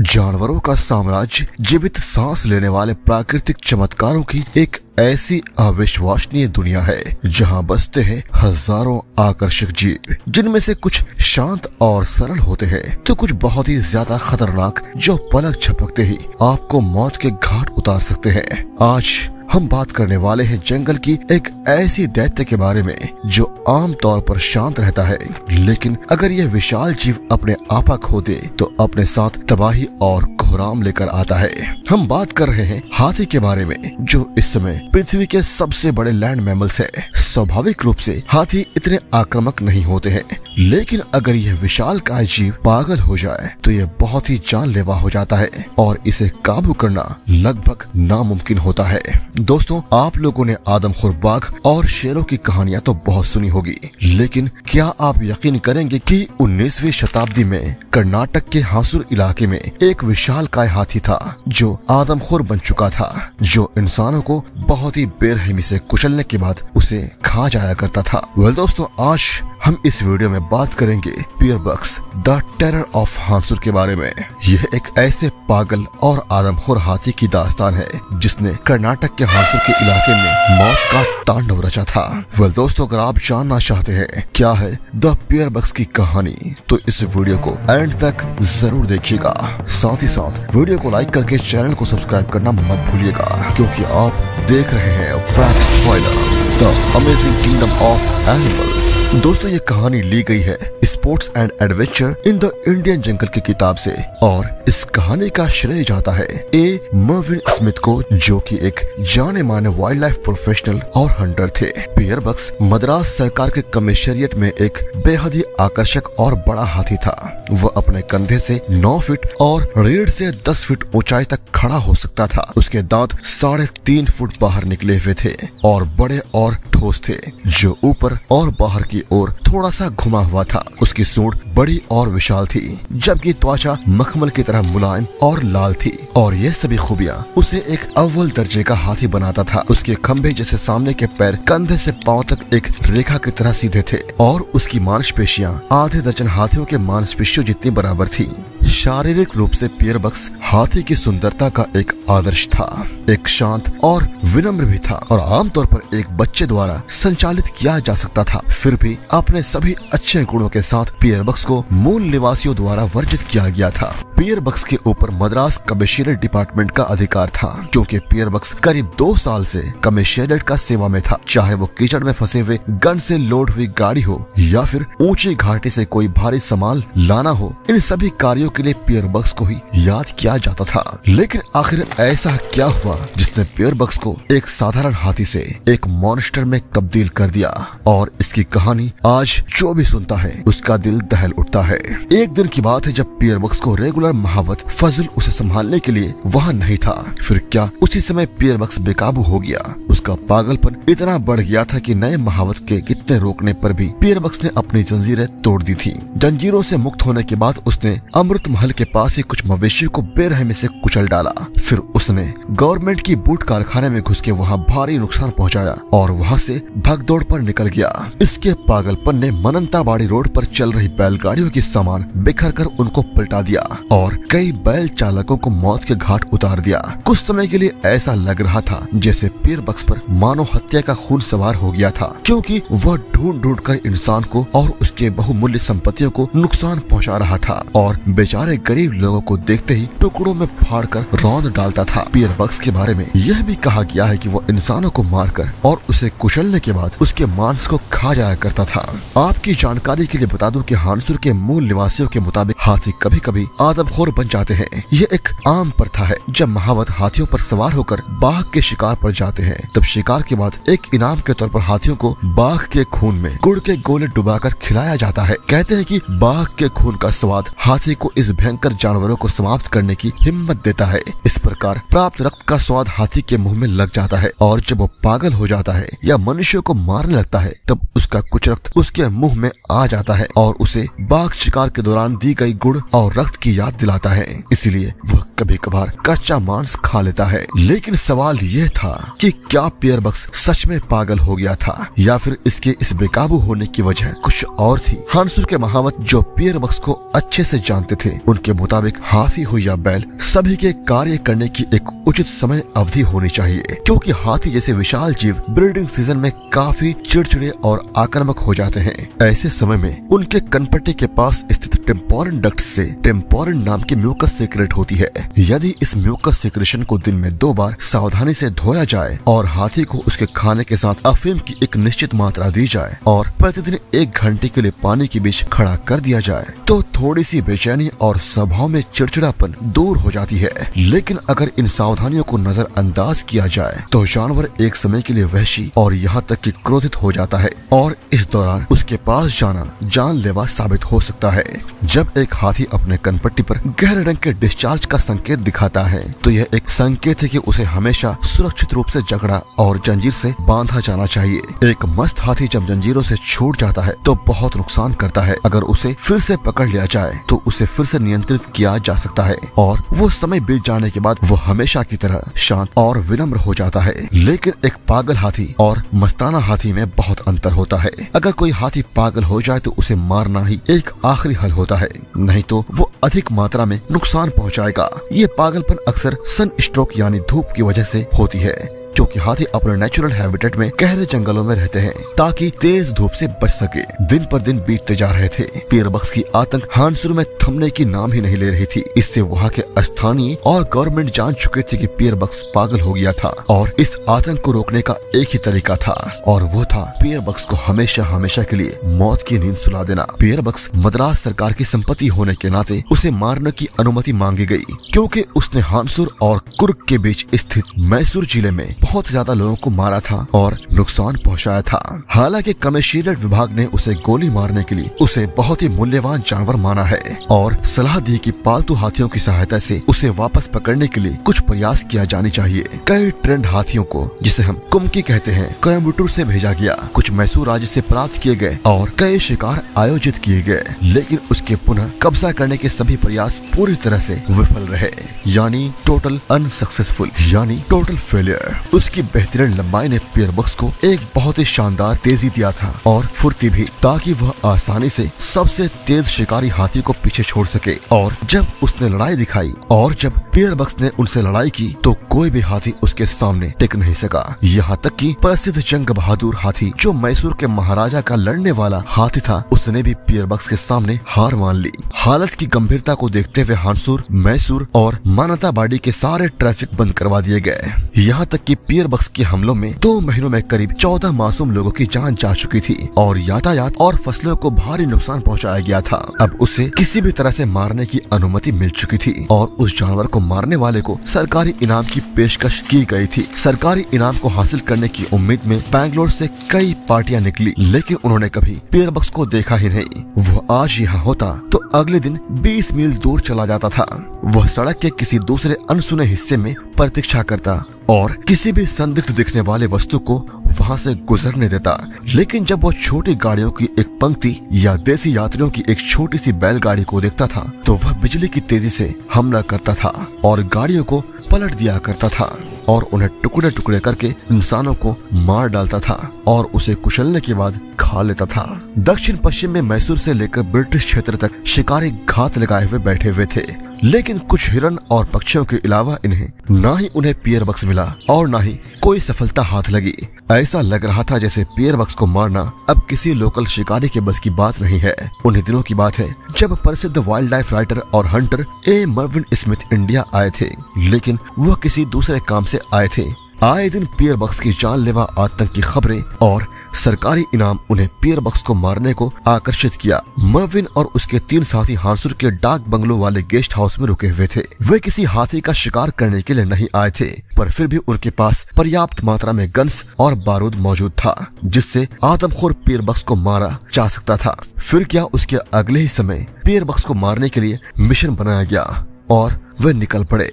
जानवरों का साम्राज्य जीवित सांस लेने वाले प्राकृतिक चमत्कारों की एक ऐसी अविश्वसनीय दुनिया है जहां बसते हैं हजारों आकर्षक जीव, जिनमें से कुछ शांत और सरल होते हैं तो कुछ बहुत ही ज्यादा खतरनाक, जो पलक झपकते ही आपको मौत के घाट उतार सकते हैं। आज हम बात करने वाले हैं जंगल की एक ऐसी दैत्य के बारे में जो आम तौर पर शांत रहता है, लेकिन अगर यह विशाल जीव अपने आपा खो दे तो अपने साथ तबाही और कोहराम लेकर आता है। हम बात कर रहे हैं हाथी के बारे में, जो इस समय पृथ्वी के सबसे बड़े लैंड मैमल्स है। स्वाभाविक रूप से हाथी इतने आक्रामक नहीं होते हैं, लेकिन अगर यह विशाल काय जीव पागल हो जाए तो यह बहुत ही जानलेवा हो जाता है और इसे काबू करना लगभग नामुमकिन होता है। दोस्तों, आप लोगों ने आदमखोर बाघ और शेरों की कहानियां तो बहुत सुनी होगी, लेकिन क्या आप यकीन करेंगे कि 19वीं शताब्दी में कर्नाटक के हांसूर इलाके में एक विशाल काय हाथी था जो आदमखोर बन चुका था, जो इंसानों को बहुत ही बेरहमी से कुचलने के बाद उसे खा जाया करता था। दोस्तों, आज हम इस वीडियो में बात करेंगे पियर बक्स द टेरर ऑफ हांसूर के बारे में। यह एक ऐसे पागल और आदमखोर हाथी की दास्तान है जिसने कर्नाटक के हांसूर के इलाके में मौत का तांडव रचा था। दोस्तों, अगर आप जानना चाहते हैं क्या है द पियर बक्स की कहानी, तो इस वीडियो को एंड तक जरूर देखिएगा। साथ ही साथ वीडियो को लाइक करके चैनल को सब्सक्राइब करना मत भूलिएगा, क्योंकि आप देख रहे हैं fact spoiler, the amazing kingdom of animals. दोस्तों, ये कहानी ली गई है sports and adventure in the Indian jungle की किताब से, और इस कहानी का श्रेय जाता है ए मर्विन स्मिथ को, जो कि एक जाने माने वाइल्ड लाइफ प्रोफेशनल और हंटर थे। पियर बक्स मद्रास सरकार के कमिश्नरिएट में एक बेहद ही आकर्षक और बड़ा हाथी था। वह अपने कंधे से 9 फीट और रीढ़ से 10 फीट ऊंचाई तक खड़ा हो सकता था। उसके दांत 3.5 फुट बाहर निकले हुए थे और बड़े और ठोस थे, जो ऊपर और बाहर की ओर थोड़ा सा घुमा हुआ था। उसकी सूंड बड़ी और विशाल थी, जबकि त्वचा मखमल की तरह मुलायम और लाल थी, और ये सभी खूबियां उसे एक अव्वल दर्जे का हाथी बनाता था। उसके खंभे जैसे सामने के पैर कंधे से पांव तक एक रेखा की तरह सीधे थे, और उसकी मांसपेशियां आधे दर्जन हाथियों के मांसपेशियों जितनी बराबर थी। शारीरिक रूप से पियर बक्स हाथी की सुंदरता का एक आदर्श था। एक शांत और विनम्र भी था, और आमतौर पर एक बच्चे द्वारा संचालित किया जा सकता था। फिर भी अपने सभी अच्छे गुणों के साथ पियर बक्स को मूल निवासियों द्वारा वर्जित किया गया था। पियर बक्स के ऊपर मद्रास कमिश्नरेट डिपार्टमेंट का अधिकार था, क्योंकि पियर बक्स करीब 2 साल से कमिश्नरेट का सेवा में था। चाहे वो कीचड़ में फंसे हुए गन से लोड हुई गाड़ी हो या फिर ऊंची घाटी से कोई भारी सामान लाना हो, इन सभी कार्यों के लिए पियर बक्स को ही याद किया जाता था। लेकिन आखिर ऐसा क्या हुआ जिसने पियर बक्स को एक साधारण हाथी से एक मॉन्स्टर में तब्दील कर दिया? और इसकी कहानी आज जो भी सुनता है उसका दिल दहल उठता है। एक दिन की बात है जब पियर बक्स को रेगुलर महावत फजल उसे संभालने के लिए वहाँ नहीं था। फिर क्या उसी समय पियर बक्स बेकाबू हो गया? उसका पागलपन इतना बढ़ गया था कि नए महावत के कितने रोकने पर भी पियर बक्स ने अपनी जंजीरें तोड़ दी थी। जंजीरों से मुक्त होने के बाद उसने अमृत महल के पास ही कुछ मवेशियों को बेरहमी से कुचल डाला। फिर उसने गवर्नमेंट की बूट कारखाने में घुस के वहाँ भारी नुकसान पहुँचाया और वहाँ से भगदौड़ पर निकल गया। इसके पागलपन ने मनंतावाड़ी रोड पर चल रही बैलगाड़ियों की सामान बिखर कर उनको पलटा दिया और कई बैल चालकों को मौत के घाट उतार दिया। कुछ समय के लिए ऐसा लग रहा था जैसे पियर बक्स पर मानव हत्या का खून सवार हो गया था, क्योंकि वह ढूंढ कर इंसान को और उसके बहुमूल्य संपत्तियों को नुकसान पहुंचा रहा था और बेचारे गरीब लोगों को देखते ही टुकड़ों में फाड़कर रौंद डालता था। पियर बक्स के बारे में यह भी कहा गया है कि वह इंसानों को मारकर और उसे कुचलने के बाद उसके मांस को खा जाया करता था। आपकी जानकारी के लिए बता दूं कि हांसूर के मूल निवासियों के मुताबिक हाथी कभी कभी आदमखोर बन जाते हैं। यह एक आम प्रथा है। जब महावत हाथियों पर सवार होकर बाघ के शिकार पर जाते हैं, तब शिकार के बाद एक इनाम के तौर पर हाथियों को बाघ के खून में गुड़ के गोले डुबाकर खिलाया जाता है। कहते हैं कि बाघ के खून का स्वाद हाथी को इस भयंकर जानवरों को समाप्त करने की हिम्मत देता है। इस प्रकार प्राप्त रक्त का स्वाद हाथी के मुंह में लग जाता है, और जब वो पागल हो जाता है या मनुष्यों को मारने लगता है, तब उसका कुछ रक्त उसके मुंह में आ जाता है और उसे बाघ शिकार के दौरान दी गई गुड़ और रक्त की याद दिलाता है। इसलिए वह कभी कभार कच्चा मांस खा लेता है। लेकिन सवाल यह था कि क्या पियर बक्स सच में पागल हो गया था या फिर इसके इस बेकाबू होने की वजह कुछ और थी। हांसूर के महावत जो पियर बक्स को अच्छे से जानते थे उनके मुताबिक हाथी हो या बैल सभी के कार्य करने की एक उचित समय अवधि होनी चाहिए, क्योंकि हाथी जैसे विशाल जीव ब्रीडिंग सीजन में काफी चिड़चिड़े और आक्रामक हो जाते हैं। ऐसे समय में उनके कनपट्टी के पास स्थित टेम्पोरन डक्ट से टेम्पोरन नाम की म्यूकस सीक्रेट होती है। यदि इस म्यूकस सीक्रेशन को दिन में 2 बार सावधानी से धोया जाए और हाथी को उसके खाने के साथ अफीम की एक निश्चित मात्रा दी जाए और प्रतिदिन 1 घंटे के लिए पानी के बीच खड़ा कर दिया जाए तो थोड़ी सी बेचैनी और स्वभाव में चिड़चिड़ापन दूर हो जाती है। लेकिन अगर इन सावधानियों को नजरअंदाज किया जाए तो जानवर एक समय के लिए वहशी और यहाँ तक कि क्रोधित हो जाता है और इस दौरान उसके पास जाना जानलेवा साबित हो सकता है। जब एक हाथी अपने कनपट्टी पर गहरे रंग के डिस्चार्ज का संकेत दिखाता है तो यह एक संकेत है कि उसे हमेशा सुरक्षित रूप से जकड़ा और जंजीर से बांधा जाना चाहिए। एक मस्त हाथी जब जंजीरों से छूट जाता है तो बहुत नुकसान करता है। अगर उसे फिर से पकड़ लिया जाए तो उसे फिर से नियंत्रित किया जा सकता है और वो समय बीत जाने के बाद वो हमेशा की तरह शांत और विनम्र हो जाता है। लेकिन एक पागल हाथी और मस्ताना हाथी में बहुत अंतर होता है। अगर कोई हाथी पागल हो जाए तो उसे मारना ही एक आखिरी हल होता है, नहीं तो वो अधिक मात्रा में नुकसान पहुंचाएगा। ये पागलपन अक्सर सन स्ट्रोक यानी धूप की वजह से होती है, क्योंकि हाथी अपने नेचुरल हैबिटेट में गहरे जंगलों में रहते हैं ताकि तेज धूप से बच सके। दिन पर दिन बीतते जा रहे थे। पियर बक्स की आतंक हांसूर में थमने की नाम ही नहीं ले रही थी। इससे वहाँ के स्थानीय और गवर्नमेंट जान चुके थे कि पियर बक्स पागल हो गया था और इस आतंक को रोकने का एक ही तरीका था और वो था पियर बक्स को हमेशा हमेशा के लिए मौत की नींद सुला देना। पियर बक्स मद्रास सरकार की संपत्ति होने के नाते उसे मारने की अनुमति मांगी गयी, क्योंकि उसने हांसूर और कुर्ग के बीच स्थित मैसूर जिले में बहुत ज्यादा लोगों को मारा था और नुकसान पहुंचाया था। हालांकि कमिश्नरेट विभाग ने उसे गोली मारने के लिए उसे बहुत ही मूल्यवान जानवर माना है और सलाह दी कि पालतू हाथियों की सहायता से उसे वापस पकड़ने के लिए कुछ प्रयास किया जाने चाहिए। कई ट्रेंड हाथियों को, जिसे हम कुमकी कहते हैं, कोयम्बटूर से भेजा गया, कुछ मैसूर राज्य से प्राप्त किए गए और कई शिकार आयोजित किए गए, लेकिन उसके पुनः कब्जा करने के सभी प्रयास पूरी तरह से विफल रहे, यानी टोटल अनसक्सेसफुल, यानी टोटल फेलियर। उसकी बेहतरीन लंबाई ने पियर बक्स को एक बहुत ही शानदार तेजी दिया था और फुर्ती भी, ताकि वह आसानी से सबसे तेज शिकारी हाथी को पीछे छोड़ सके। और जब उसने लड़ाई दिखाई और जब पियर बक्स ने उनसे लड़ाई की तो कोई भी हाथी उसके सामने टिक नहीं सका। यहाँ तक कि प्रसिद्ध जंग बहादुर हाथी जो मैसूर के महाराजा का लड़ने वाला हाथी था, उसने भी पियर बक्स के सामने हार मान ली। हालत की गंभीरता को देखते हुए हांसूर, मैसूर और मानंतावाड़ी के सारे ट्रैफिक बंद करवा दिए गए। यहाँ तक कि पियर बक्स के हमलों में 2 महीनों में करीब 14 मासूम लोगों की जान जा चुकी थी और यातायात और फसलों को भारी नुकसान पहुंचाया गया था। अब उसे किसी भी तरह से मारने की अनुमति मिल चुकी थी और उस जानवर को मारने वाले को सरकारी इनाम की पेशकश की गई थी। सरकारी इनाम को हासिल करने की उम्मीद में बैंगलोर से कई पार्टियां निकली, लेकिन उन्होंने कभी पियर बक्स को देखा ही नहीं। वह आज यहाँ होता तो अगले दिन 20 मील दूर चला जाता था। वह सड़क के किसी दूसरे अनसुने हिस्से में प्रतीक्षा करता और किसी भी संदिग्ध दिखने वाले वस्तु को वहाँ से गुजरने देता। लेकिन जब वो छोटी गाड़ियों की एक पंक्ति या देसी यात्रियों की एक छोटी सी बैलगाड़ी को देखता था तो वह बिजली की तेजी से हमला करता था और गाड़ियों को पलट दिया करता था और उन्हें टुकड़े टुकड़े करके इंसानों को मार डालता था और उसे कुचलने के बाद खा लेता था। दक्षिण पश्चिम में मैसूर से लेकर ब्रिटिश क्षेत्र तक शिकारी घात लगाए हुए बैठे हुए थे, लेकिन कुछ हिरण और पक्षियों के अलावा इन्हें ना ही उन्हें पियर बक्स मिला और ना ही कोई सफलता हाथ लगी। ऐसा लग रहा था जैसे पियर बक्स को मारना अब किसी लोकल शिकारी के बस की बात नहीं है। उन्हीं दिनों की बात है जब प्रसिद्ध वाइल्ड लाइफ राइटर और hunter A Mervyn Smith India आए थे, लेकिन वह किसी दूसरे काम से आए थे। आए दिन पियर बक्स की जानलेवा आतंक की खबरें और सरकारी इनाम उन्हें पियर बक्स को मारने को आकर्षित किया। मर्विन और उसके 3 साथी हांसूर के डाक बंगलो वाले गेस्ट हाउस में रुके हुए थे। वे किसी हाथी का शिकार करने के लिए नहीं आए थे, पर फिर भी उनके पास पर्याप्त मात्रा में गन्स और बारूद मौजूद था जिससे आदमखोर पियर बक्स को मारा जा सकता था। फिर क्या उसके अगले ही समय पियर बक्स को मारने के लिए मिशन बनाया गया और वे निकल पड़े।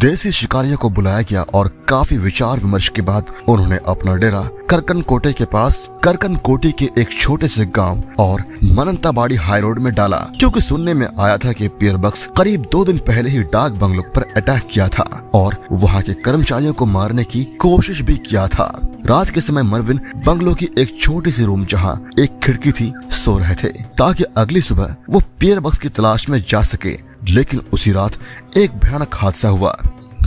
देसी शिकारियों को बुलाया गया और काफी विचार विमर्श के बाद उन्होंने अपना डेरा करकन कोटे के पास करकन कोटी के एक छोटे से गांव और मनंताबाड़ी हाई रोड में डाला, क्योंकि सुनने में आया था कि पीयर बक्स करीब 2 दिन पहले ही डाक बंगलों पर अटैक किया था और वहां के कर्मचारियों को मारने की कोशिश भी किया था। रात के समय मरविन बंगलों की एक छोटी सी रूम जहां एक खिड़की थी सो रहे थे ताकि अगली सुबह वो पीयर बक्स की तलाश में जा सके। लेकिन उसी रात एक भयानक हादसा हुआ।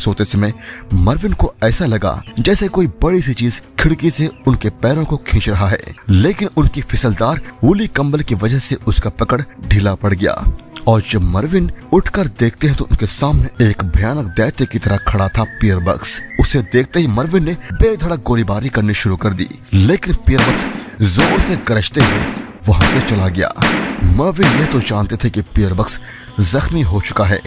सोते समय मरविन को ऐसा लगा जैसे कोई बड़ी सी चीज खिड़की से उनके पैरों को खींच रहा है, लेकिन उनकी फिसलदार ऊली कंबल की वजह से उसका पकड़ ढीला पड़ गया और जब मरविन उठकर देखते हैं तो उनके सामने एक भयानक दैत्य की तरह खड़ा था पीयर बक्स। उसे देखते ही मरविन ने बेधड़क गोलीबारी करनी शुरू कर दी, लेकिन पीयर बक्स जोर से गरजते हुए वहाँ से चला गया। मरविन ये तो जानते थे कि पीयर बक्स जख्मी हो चुका है,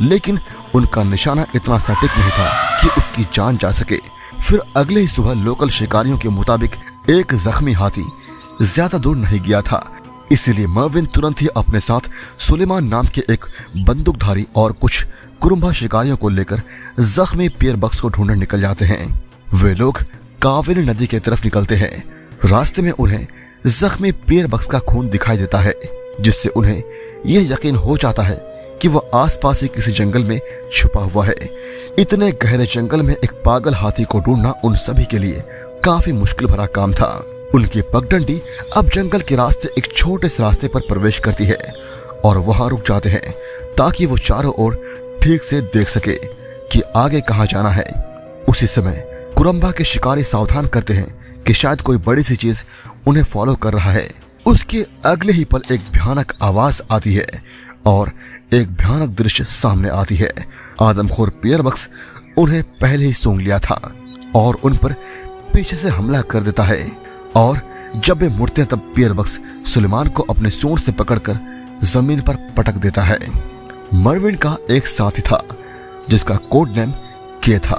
लेकिन उनका निशाना इतना सटीक नहीं था कि उसकी जान जा सके। फिर अगले ही सुबह लोकल शिकारियों के मुताबिक एक जख्मी हाथी ज्यादा दूर नहीं गया था, इसीलिए मरविन तुरंत ही अपने साथ सुलेमान नाम के एक बंदूकधारी और कुछ कुरुम्बा शिकारियों को लेकर जख्मी पीयर बक्स को ढूंढने निकल जाते हैं। वे लोग कावेरी नदी की तरफ निकलते हैं। रास्ते में उन्हें जख्मी पीयर बक्स का खून दिखाई देता है, जिससे उन्हें यह यकीन हो जाता है कि वह आसपास ही किसी जंगल में छुपा हुआ है। इतने गहरे जंगल में एक पागल हाथी को ढूंढना उन सभी के लिए काफी मुश्किल भरा काम था। उनकी पगडंडी अब जंगल के रास्ते एक छोटे से रास्ते पर प्रवेश करती है और वहां रुक जाते हैं ताकि वो चारों ओर ठीक से देख सके कि आगे कहाँ जाना है। उसी समय कुरुम्बा के शिकारी सावधान करते हैं कि शायद कोई बड़ी सी चीज उन्हें फॉलो कर रहा है। उसके अगले ही पल एक भयानक आवाज आती है और एक भयानक दृश्य सामने आती है। आदमखोर पीयर बक्स उन्हें पहले ही सूंघ लिया था और उन पर पीछे से हमला कर देता है और जब वे मुड़ते हैं तब पीयर बक्स सुलेमान को अपने सूंड से पकड़कर जमीन पर पटक देता है। मरविन का एक साथी था जिसका कोड नेम के था।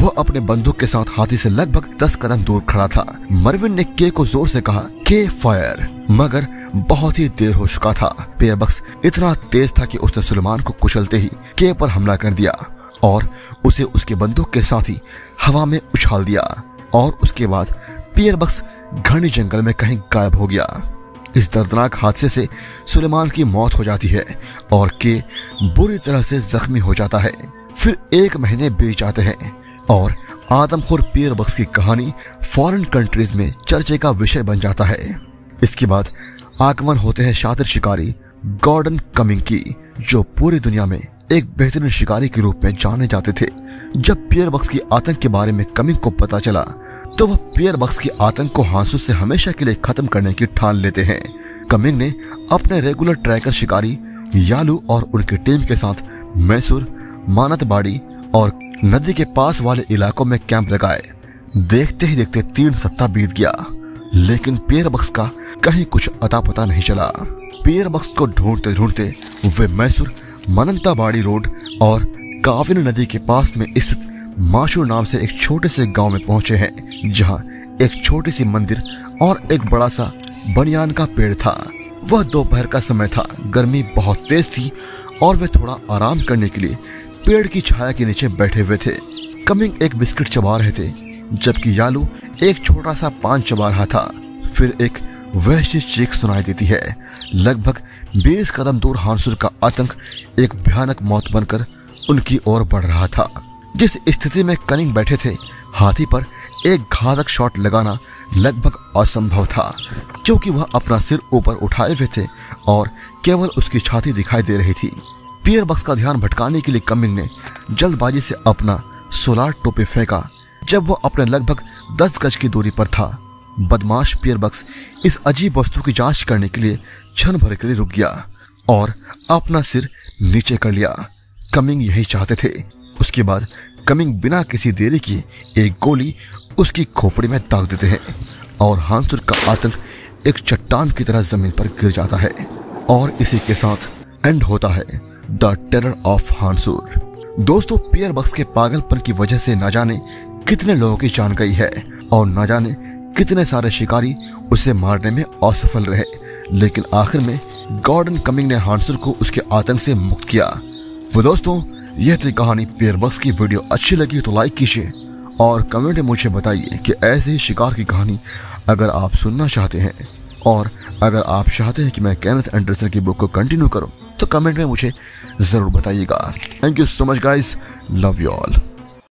वह अपने बंदूक के साथ हाथी से लगभग 10 कदम दूर खड़ा था। मरविन ने के को जोर से कहा, के फायर, मगर बहुत ही देर हो चुका था। पीयर बक्स इतना तेज था कि उसने सुलेमान को कुचलते ही के पर हमला कर दिया और उसे उसके बंदूक के साथ ही हवा में उछाल दिया और उसके बाद पीयर बक्स घने जंगल में कहीं गायब हो गया। इस दर्दनाक हादसे से सुलेमान की मौत हो जाती है और के बुरी तरह से जख्मी हो जाता है। फिर 1 महीने बीत जाते हैं और आदमखोर पीयर बक्स की कहानी फॉरेन कंट्रीज में चर्चे का विषय बन जाता है। इसके बाद आगमन होते हैं शातिर शिकारी गॉर्डन कमिंग की, जो पूरी दुनिया में एक बेहतरीन शिकारी के रूप में जाने जाते थे। जब पीयर बक्स की आतंक के बारे में कमिंग को पता चला तो वह पीयर बक्स की आतंक को हांसू से हमेशा के लिए खत्म करने की ठान लेते हैं। कमिंग ने अपने रेगुलर ट्रैकर शिकारी यालू और उनकी टीम के साथ मैसूर, मानंतवाड़ी और नदी के पास वाले इलाकों में कैंप लगाए। देखते ही देखते 3 सप्ताह बीत गया, लेकिन पीयर बक्स का कहीं कुछ अता पता नहीं चला। पीयर बक्स को ढूंढते ढूंढते वे मैसूर, मनंताबाड़ी रोड और कावेरी नदी के पास में स्थित माशूर नाम से एक छोटे से गांव में पहुंचे हैं, जहां एक छोटी सी मंदिर और एक बड़ा सा बनियान का पेड़ था। वह दोपहर का समय था, गर्मी बहुत तेज थी और वे थोड़ा आराम करने के लिए पेड़ की छाया के नीचे बैठे हुए थे। कमिंग एक बिस्किट चबा रहे थे, जबकि यालू एक छोटा सा पान चबा रहा था। फिर एक वहशी चीख सुनाई देती है। लगभग 20 कदम दूर हांसुर का आतंक एक भयानक मौत बनकर उनकी ओर बढ़ रहा था। जिस स्थिति में कनिंग बैठे थे, हाथी पर एक घातक शॉट लगाना लगभग असंभव था, क्योंकि वह अपना सिर ऊपर उठाए हुए थे और केवल उसकी छाती दिखाई दे रही थी। पीयर बक्स का ध्यान भटकाने के लिए कमिंग ने जल्दबाजी से अपना सोलार टोपी फेंका जब वो अपने लगभग 10 गज की दूरी पर था। बदमाश पीयर बक्स इस अजीब वस्तु की जांच करने के लिए क्षण भर के लिए रुक गया और अपना सिर नीचे कर लिया। कमिंग यही चाहते थे। उसके बाद कमिंग बिना किसी देरी के एक गोली उसकी खोपड़ी में दाग देते हैं और हांसुर का आतंक एक चट्टान की तरह जमीन पर गिर जाता है और इसी के साथ एंड होता है द टेरर ऑफ हांसुर। दोस्तों, पीयर बक्स के पागलपन की वजह से ना जाने कितने लोगों की जान गई है और ना जाने कितने सारे शिकारी उसे मारने में असफल रहे, लेकिन आखिर में गॉर्डन कमिंग ने हांसुर को उसके आतंक से मुक्त किया। वो दोस्तों, यह थी कहानी पियर बक्स की। वीडियो अच्छी लगी तो लाइक कीजिए और कमेंट में मुझे बताइए कि ऐसे ही शिकार की कहानी अगर आप सुनना चाहते हैं, और अगर आप चाहते हैं कि मैं केनेथ एंडरसन की बुक को कंटिन्यू करूं तो कमेंट में मुझे ज़रूर बताइएगा। Thank you so much guys, love you all.